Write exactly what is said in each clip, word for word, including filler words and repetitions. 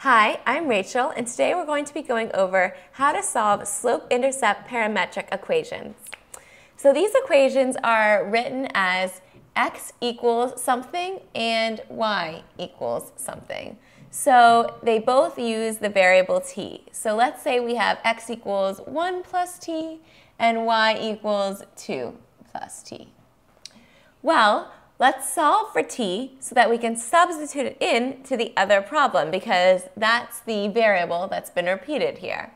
Hi, I'm Rachel, and today we're going to be going over how to solve slope-intercept parametric equations. So these equations are written as x equals something and y equals something. So they both use the variable t. So let's say we have x equals one plus t and y equals two plus t. Well, let's solve for t so that we can substitute it in to the other problem because that's the variable that's been repeated here.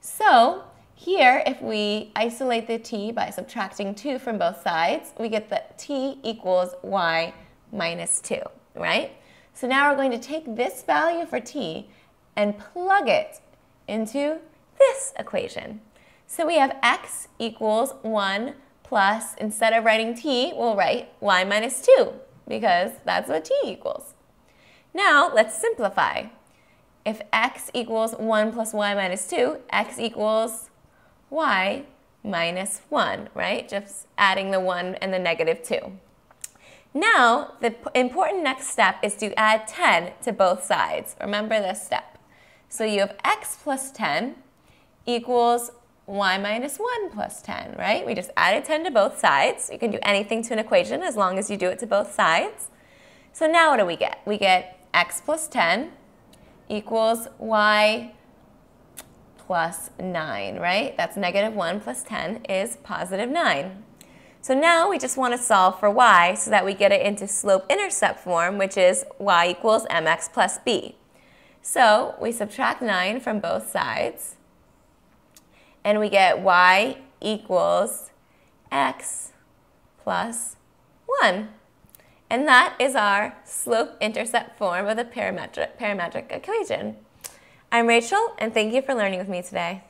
So here, if we isolate the t by subtracting two from both sides, we get that t equals y minus two, right? So now we're going to take this value for t and plug it into this equation. So we have x equals one plus, instead of writing t, we'll write y minus two, because that's what t equals. Now, let's simplify. If x equals one plus y minus two, x equals y minus one, right? Just adding the one and the negative two. Now, the important next step is to add ten to both sides. Remember this step. So you have x plus ten equals y minus one plus ten, right? We just added ten to both sides. You can do anything to an equation as long as you do it to both sides. So now what do we get? We get x plus ten equals y plus nine, right? That's negative one plus ten is positive nine. So now we just want to solve for y so that we get it into slope-intercept form, which is y equals mx plus b. So we subtract nine from both sides, and we get y equals x plus one. And that is our slope-intercept form of the parametric, parametric equation. I'm Rachel, and thank you for learning with me today.